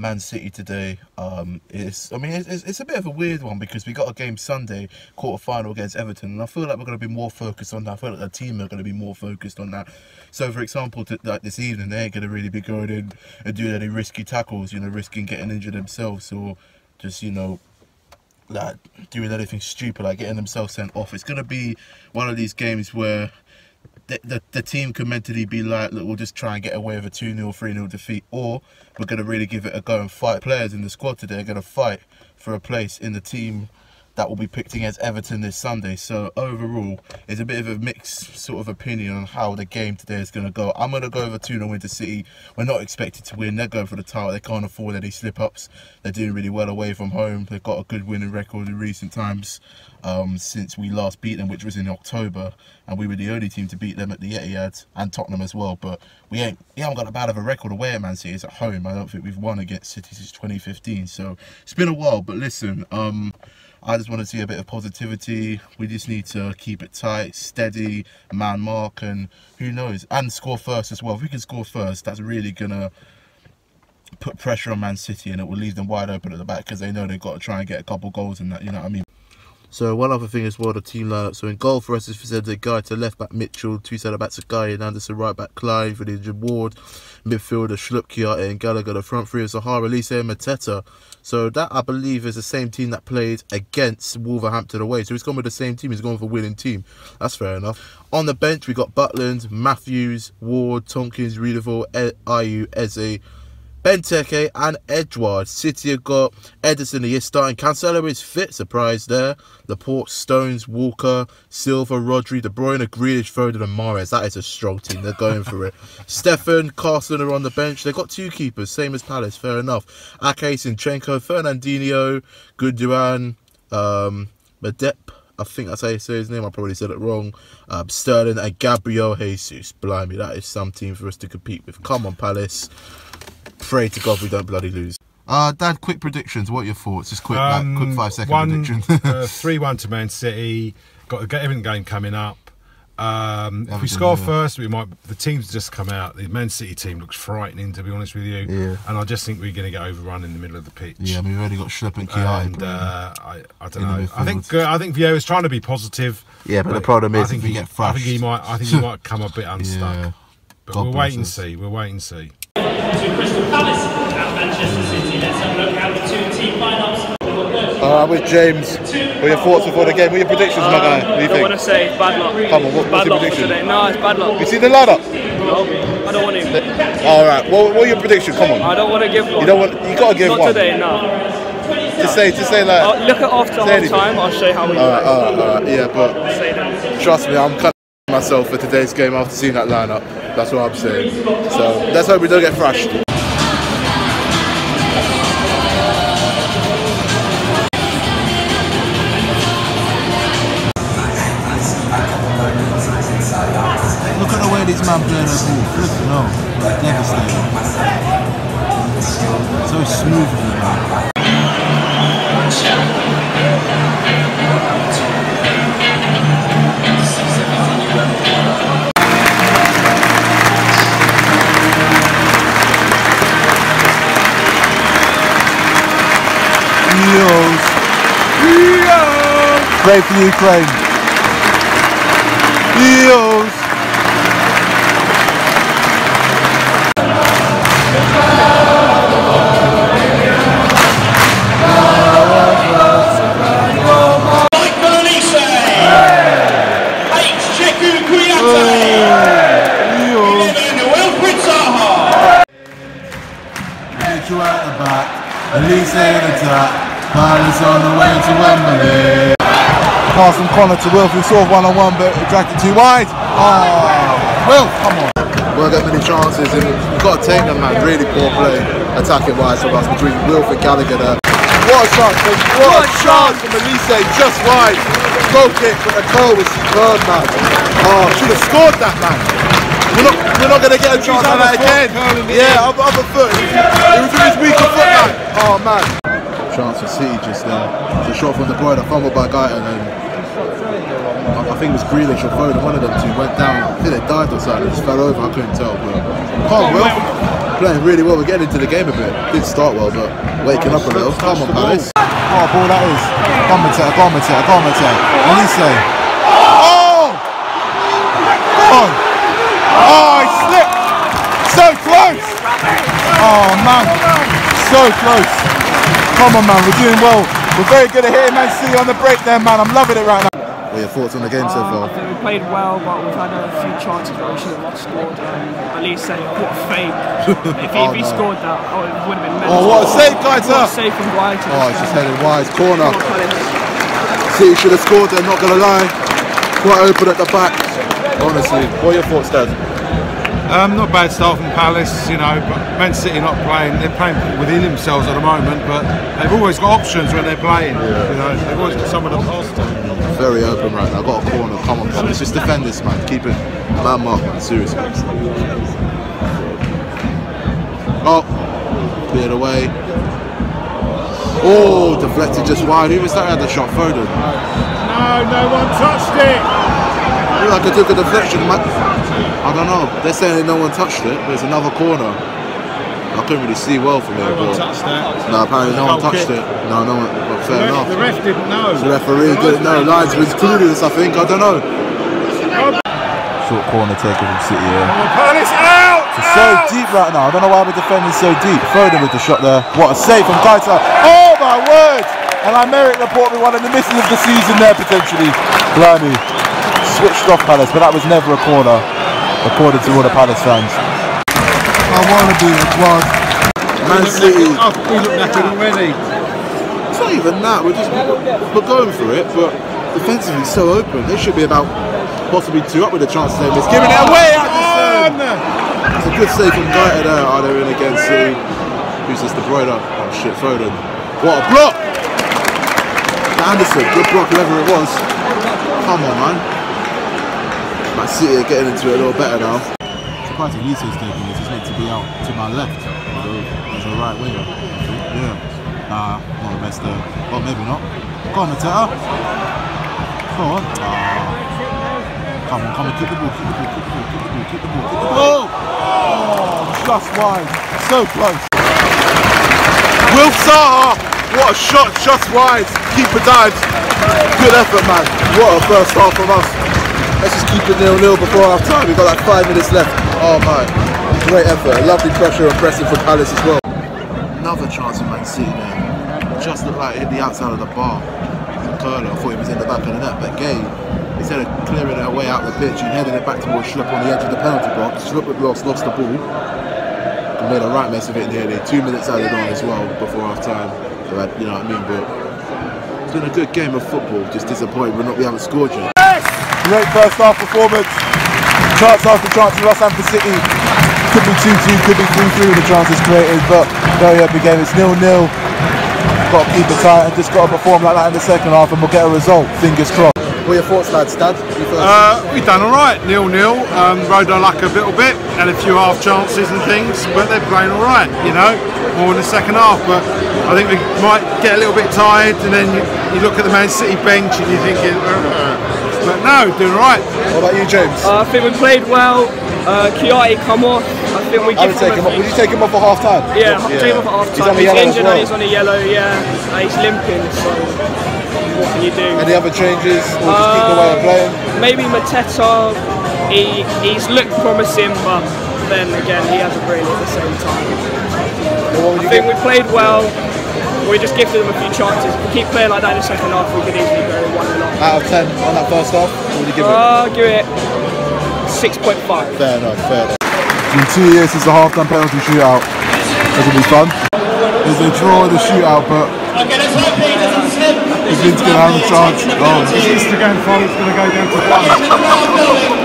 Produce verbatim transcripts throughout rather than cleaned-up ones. Man City today. Um, is I mean, it's, it's a bit of a weird one because we got a game Sunday, quarter final against Everton, and I feel like we're going to be more focused on that. I feel like the team are going to be more focused on that. So, for example, to, like this evening, they ain't going to really be going in and doing any risky tackles, you know, risking getting injured themselves or just, you know, like doing anything stupid, like getting themselves sent off. It's going to be one of these games where The, the, the team can mentally be like, look, we'll just try and get away with a two nil, three nil defeat, or we're going to really give it a go and fight. Players in the squad today are going to fight for a place in the team that will be picked against Everton this Sunday. So overall, it's a bit of a mixed sort of opinion on how the game today is going to go. I'm going to go over two nil into City. We're not expected to win. They're going for the title. They can't afford any slip-ups. They're doing really well away from home. They've got a good winning record in recent times. Um, since we last beat them, which was in October, and we were the only team to beat them at the Etihad and Tottenham as well. But we ain't, we haven't got a bad of a record away at Man City. It's at home. I don't think we've won against City since twenty fifteen. So it's been a while. But listen, um, I just want to see a bit of positivity. We just need to keep it tight, steady, man mark, and who knows, and score first as well. If we can score first, that's really gonna put pressure on Man City, and it will leave them wide open at the back because they know they've got to try and get a couple goals and that. You know what I mean? So one other thing as well, the team lineup. So in goal for us is Vicente Guaita, left back Mitchell, two centre backs Sakai and Andersen, right back Clive, and injured Ward, midfielder Schlupp, Kouyaté and Gallagher. The front three is Zaha, Elise and Mateta. So that I believe is the same team that played against Wolverhampton away. So he's gone with the same team. He's gone with a winning team. That's fair enough. On the bench we got Butland, Matthews, Ward, Tomkins, Riedewald, Ayew, Eze, Benteke and Edouard. City have got Ederson, he is starting. Cancelo is fit, surprise there. Laporte, Stones, Walker, Silva, Rodri, De Bruyne, Grealish, Foden and Mahrez. That is a strong team, they're going for it. Stefan, Carson are on the bench. They've got two keepers, same as Palace, fair enough. Ake, Sinchenko, Fernandinho, Gundogan, um, Medep, I think that's how you say his name. I probably said it wrong. Um, Sterling and Gabriel Jesus. Blimey, that is some team for us to compete with. Come on, Palace. Pray to God we don't bloody lose. Uh, Dad, quick predictions. What are your thoughts? Just quick, um, like, quick five-second prediction. three one uh, to Man City. Got to get everything game coming up. Um, if we score yeah. first, we might. The team's just come out. The Man City team looks frightening, to be honest with you. Yeah. And I just think we're going to get overrun in the middle of the pitch. Yeah, I mean, we've already got Schlupp and Kiyai. And uh, I, I don't know. I think uh, I think Vieira's trying to be positive. Yeah, but, but the problem is, I think if we he, get thrashed. I think he might. I think he might come a bit unstuck. Yeah. But God we'll wait and us. see. We'll wait and see. To Crystal Palace at Manchester City. Let's have a look at the two team lineups. Uh, with James, what are your thoughts before the game? What are your predictions, um, my guy? What do you think? I want to say bad luck. Come on, what, what's your prediction? No, it's bad luck. You see the lineup? No, I don't want him. All right, well, what are your predictions? Come on. I don't want to give one. You don't want? You gotta give one. Not today, no. To say, to say like. I'll look at after half time. I'll show you how we. All right, all right, all right. Yeah, but trust me, I'm cutting myself for today's game after seeing that lineup. That's what I'm saying. So let's hope we don't get thrashed. Look at the way this man played us all. Flipping out. Devastating. So smooth. Pray for Ukraine. Eels. Mitchell at the back, Elise in attack, Palace on the way to Wembley. Pass from Connor to Wilf, who saw one-on-one but dragged it too wide. Oh, Wilf, come on. We won't get many chances and we've got to take them, man. Really poor play, attacking-wise for us, between Wilf and Gallagher there. What a chance, what a chance from Elise, just wide. Go kick from the goal was superb, man. Oh, should have scored that, man. We're not, we're not going to get a chance like that again. Yeah, other, other foot. It was his weaker foot, man. Oh, man. Chance for City just there. It's a shot from De Bruyne, a fumble by Guaita and then I think it was Grealish or Foden, one of them two went down. I think they dived or something, just fell over, I couldn't tell. But, oh, Wilf, playing really well. We're getting into the game a bit. Did start well, but waking up a little. Come on, Palace. What a ball that is. Go on, Mateta, go on, Mateta, go on, Mateta. And he's saying, oh! Oh! Oh, he slipped! So close! Oh, man. So close. Come on, man. We're doing well. We're very good at hitting Man City on the break there, man. I'm loving it right now. What are your thoughts on the game um, so far? I think we played well, but we've had a few chances where we should have not scored. At least say, what a fake. If he, oh, if he no. scored that, oh, it would have been mental. Oh, what a save, Guaita! What a save from Guaita. Oh, it's just headed wide. Corner. City should have scored there, not going to lie. Quite open at the back. Honestly, what are your thoughts, Dad? Um, not bad start from Palace, you know, but Man City not playing, they're playing within themselves at the moment, but they've always got options when they're playing, yeah. You know, they've always got someone to pass to. Very open right now, got a corner, come on, come on, just defend this, man, keep it, man mark, man, seriously. Oh, cleared away. Oh, deflected just wide, who was that at the shot, Foden? No, no one touched it! Like I took a deflection, I don't know. They're saying no one touched it, but it's another corner. I couldn't really see well from it. No one touched that. No, apparently no one touched it. No, no one. But fair enough. The ref didn't know. The referee didn't know. Lines was clueless, I think. I don't know. Short corner taken from City here. Palace out. It's so deep right now. I don't know why we're defending so deep. Foden with the shot there. What a save from Guaita. Oh my word! And I merit Laporte with one of the misses of the season there potentially. Blimey. Switched off Palace, but that was never a corner, according to all the Palace fans. I want to be with one. Man City. We look knackered already. It's not even that. We're just we're going for it, but defensively so open. They should be about possibly two up with a chance to save this. Giving it away, Andersen. It's a good save from Guaita there. Oh, they're in again. City. Who's this? De Bruyne. Oh shit, Foden. What a block! Andersen, good block, whoever it was. Come on, man. Man City are getting into it a little better now. Surprised if Lisa's taking this, he's meant to be out to my left. So he's a right winger. Yeah. Nah, not the best there. Well, maybe not. Go on, Mateta. Go on. Ah. Come on, come on, kick the ball, kick the ball, kick the ball, kick the ball, kick the ball, kick the ball. Oh! Just wide. So close. Wilf Zaha! What a shot, just wide. Keeper dives. Good effort, man. What a first half from us. Let's just keep it nil nil before half time. We've got like five minutes left. Oh my, great effort. Lovely pressure and pressing for Palace as well. Another chance for Man City there. Just looked like it hit the outside of the bar. Curler, I thought he was in the back of the net, but Gay, instead of clearing it away out the pitch and heading it back towards Schlupp on the edge of the penalty box, Schlupp had lost, lost the ball. And made a right mess of it nearly. Two minutes added on as well before half time. So, you know what I mean? But it's been a good game of football. Just disappointed we're not, we haven't scored yet. Great first half performance, chance after chance for us and for City. Could be two two, could be three three with the chances created, but very open game. It's nil nil. Got to keep it tight and just got to perform like that in the second half and we'll get a result, fingers crossed. What are your thoughts, lads? Dad? Uh, we've done alright, nil nil. Um, rode our luck a little bit, had a few half chances and things, but they're playing alright, you know, more in the second half. But I think we might get a little bit tired and then you, you look at the Man City bench and you're thinking, uh, but no, doing right. What about you, James? Uh, I think we played well. Uh, Kouyaté come off. I think we. I would take him off. Would you take him off for half time? Yeah, yeah. Take him off for half time. He's, he's injured well. And he's on a yellow. Yeah, and he's limping. So what can you do? Any other changes? Or just uh, keep the way of playing? Maybe Mateta. He he's looked promising, but then again, he hasn't really at the same time. Well, I think give? we played well. We just gifted them a few chances. If we keep playing like that in the second half, we could easily go one nil. Out of ten on that first half, what would you give it? Uh, I'll give it six point five. Fair enough, fair enough. It's been two years since the half-time penalty shootout. That's going to be fun. There's a draw in the shootout, but it's going to have a chance. Oh, Instagram followers going to go down to one.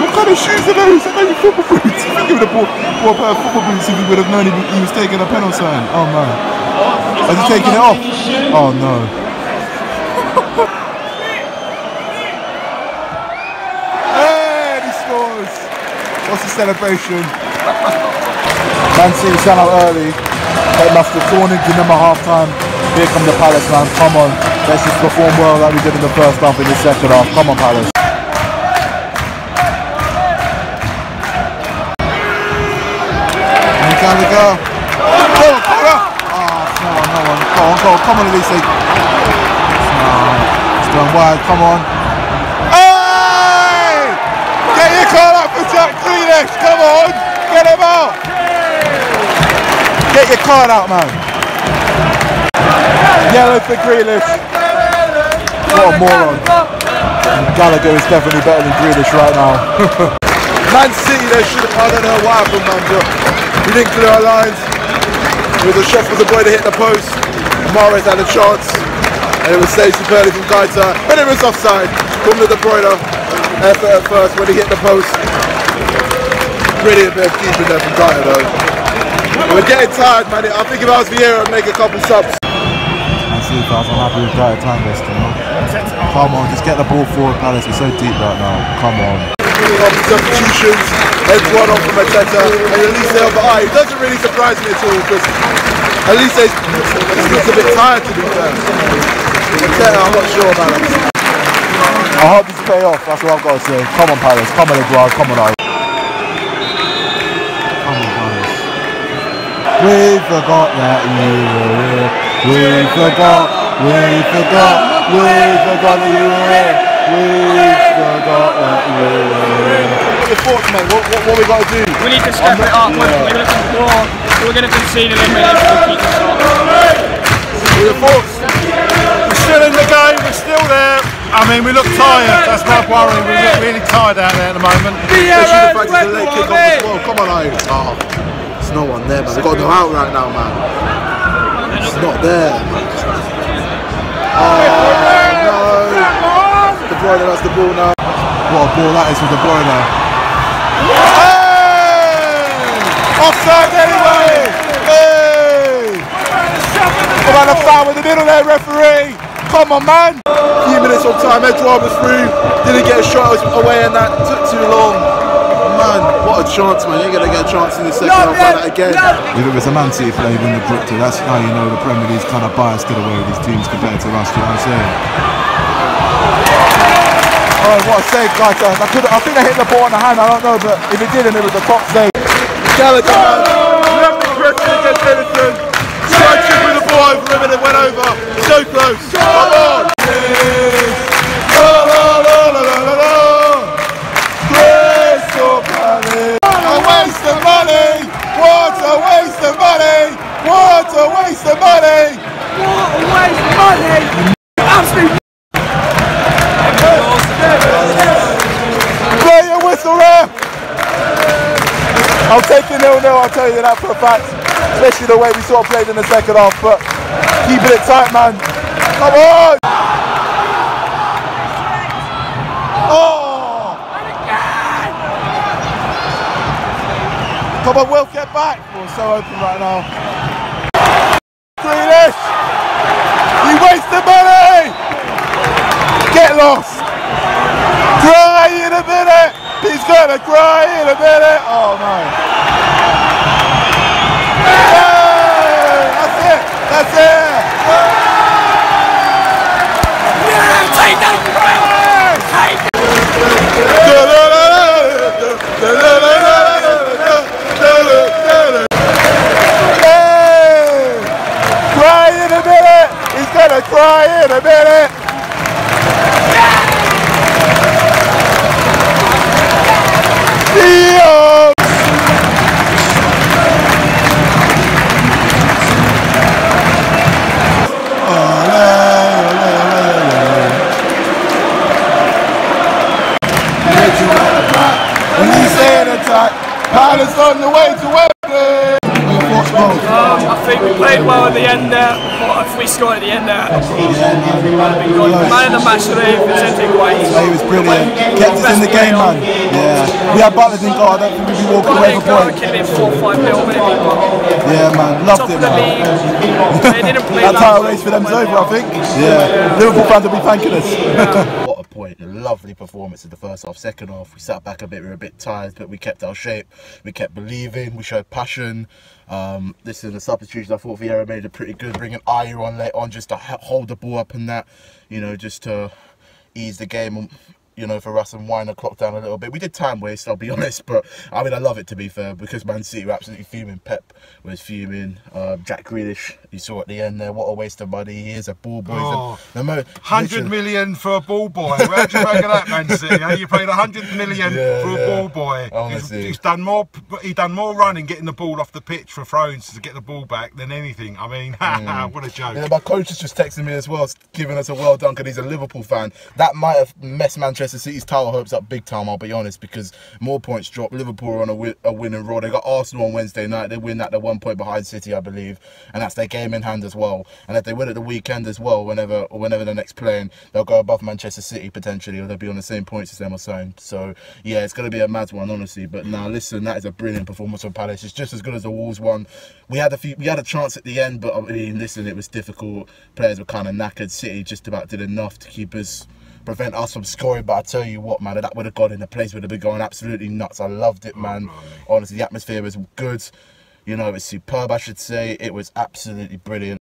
What kind of shoes are those? Are they football boots? If you give it a ball, ball pair of football boots, if you would have known he was taking a penalty. Oh, man. Are you taking it off? Oh no. Hey, he scores! What's the celebration? Man City sent out early. They must have torn into them at half time. Here come the Palace, man. Come on. Let's just perform well like we did in the first half in the second half. Come on, Palace. go. Go on, Vieira. Oh, come on, no one. Go on, go on. Come on, Elise. No, it's going wide. Come on. Hey! Get your call up for Jack Grealish. Come on. Get him out. Get your card out, man. Yellow for Grealish. What a moron. Gallagher is definitely better than Grealish right now. Man City, they should have, I don't know what happened, man, but we didn't clear our lines. It was a shot for the boy to hit the post. Mahrez had a chance, and it was saved superbly from Guaita, and it was offside. Come to De Bruyne, effort at first when he hit the post. Brilliant bit of keeping there from Guaita, though. But we're getting tired, man. I think if I was Vieira, I'd make a couple subs. I see, guys, I'm happy with Guaita time wasting, you know? Come on, just get the ball forward, Palace. We're so deep right now. Come on. Substitutions, Edouard on for Mateta, and Elise over eye. It doesn't really surprise me at all because Elise looks a bit tired to be fair. Mateta, I'm not sure about it. I hope this pay off, that's what I've got to say. Come on, Palace, come on, Edouard, come on, Eye. Come on, Palace. We forgot that you were here. We forgot, we forgot, we forgot that you were here. We forgot that you were here. The thoughts, man, what, what, what we got to do? We need to step it up. We're, we're going to score. We're going to concede a little bit. The thoughts. We're still in the game. We're still there. I mean, we look tired. That's my worry. We look really tired out there at the moment. They should have practiced a late kick off as well. Come on, I. Oh, there's no one there, man. We've got to go out right now, man. It's not there. Oh. That's the ball now. What a ball that is with De Bruyne. Hey! Offside anyway! Hey! What about the foul in the middle there, referee? Come on, man! A few minutes on time, Edouard was through. Didn't get a shot away and that took too long. Man, what a chance, man. You're going to get a chance in the second half like that again. If it was a Man City play, you wouldn't have gripped it. That's how you know the Premier League's kind of biased in a way with these teams compared to last year, I'm saying. Oh, what a save, guys. I, could, I think they hit the ball on the hand, I don't know, but if it didn't, it was a top save. Gallagher, man. Left the pressure against Ederson. Tried to with the ball over him and it went over. So close. Come on. A waste of money. What a waste of money. What a waste of money. What a waste of money. Absolutely. I'll take it nil nil, I'll tell you that for a fact. Especially the way we sort of played in the second half, but keeping it tight, man. Come on! Oh! Come on, Wilf, get back! We're so open right now. Grealish! You wasted money! Get lost! Cry in a minute! He's gonna cry in a minute! Oh no! Hey! That's it! That's it! Yeah! Take that! Take that! Hey! Cry in a minute! He's gonna cry in a minute! Palace on the way to Everton. Um, I think we played well at the end there. What if we scored at the end there? Man of the match today, Benteke, Guaita. He was brilliant. Kept us in the game, man. Yeah. We had Butland in goal. I don't think we'd be walking away with a point. Yeah, man. Loved it, man. That title race for them's over, I think. Yeah. Liverpool fans will be thanking us. Point. A lovely performance in the first half. Second half, we sat back a bit. We were a bit tired, but we kept our shape. We kept believing. We showed passion. Um, this is the substitution. I thought Vieira made it pretty good, bringing Ayew on late on just to hold the ball up and that, you know, just to ease the game. you know, for us, and wind the clock down a little bit. We did time waste, I'll be honest, but I mean, I love it, to be fair, because Man City were absolutely fuming. Pep was fuming. Uh, Jack Grealish, you saw at the end there, what a waste of money. He is a ball boy. Oh, the one hundred million for a ball boy. Where'd you bang it up, Man City? Hey? You paid one hundred million yeah, for a yeah. ball boy. Honestly. He's, he's done more He done more running, getting the ball off the pitch for throws to get the ball back than anything. I mean, mm. what a joke. Yeah, my coach is just texting me as well, giving us a well done, because he's a Liverpool fan. That might have messed Manchester City's title hopes up big time, I'll be honest, because more points dropped. Liverpool are on a, win a winning roll. They got Arsenal on Wednesday night. They win that, they're one point behind City, I believe, and that's their game in hand as well. And if they win at the weekend as well, whenever or whenever the next playing, they'll go above Manchester City potentially, or they'll be on the same points as them or something. So yeah, it's going to be a mad one, honestly. But now, nah, listen, that is a brilliant performance from Palace. It's just as good as the Wolves one. We had a few, we had a chance at the end, but I mean, listen, it was difficult. Players were kind of knackered. City just about did enough to keep us, prevent us from scoring. But I tell you what, man, that would have gone in, the place would have been going absolutely nuts. I loved it, man. Honestly, the atmosphere was good. You know, it was superb, I should say. It was absolutely brilliant.